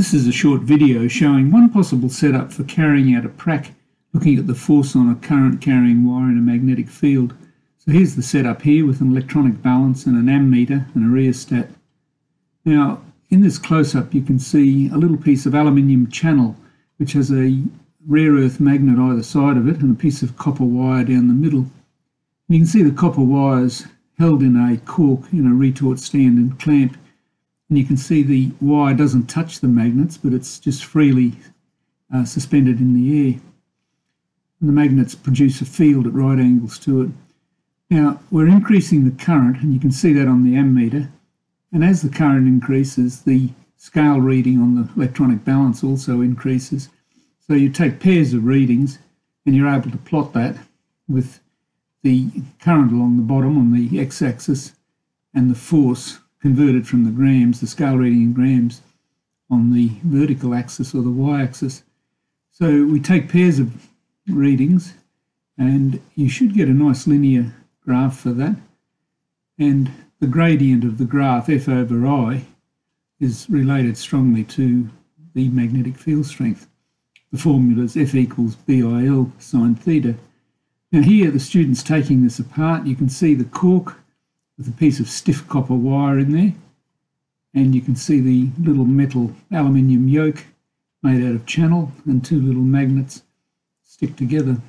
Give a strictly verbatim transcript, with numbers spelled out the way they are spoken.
This is a short video showing one possible setup for carrying out a P R A C, looking at the force on a current carrying wire in a magnetic field. So here's the setup here with an electronic balance and an ammeter and a rheostat. Now in this close-up you can see a little piece of aluminium channel which has a rare earth magnet either side of it and a piece of copper wire down the middle. You can see the copper wires held in a cork in a retort stand and clamp. And you can see the wire doesn't touch the magnets, but it's just freely uh, suspended in the air. And the magnets produce a field at right angles to it. Now, we're increasing the current, and you can see that on the ammeter. And as the current increases, the scale reading on the electronic balance also increases. So you take pairs of readings, and you're able to plot that with the current along the bottom on the x-axis and the force converted from the grams, the scale reading in grams, on the vertical axis or the y-axis. So we take pairs of readings and you should get a nice linear graph for that. And the gradient of the graph, F over I, is related strongly to the magnetic field strength. The formula is F equals B I L sine theta. Now here the student's taking this apart. You can see the cork with a piece of stiff copper wire in there, and you can see the little metal aluminium yoke made out of channel and two little magnets stick together.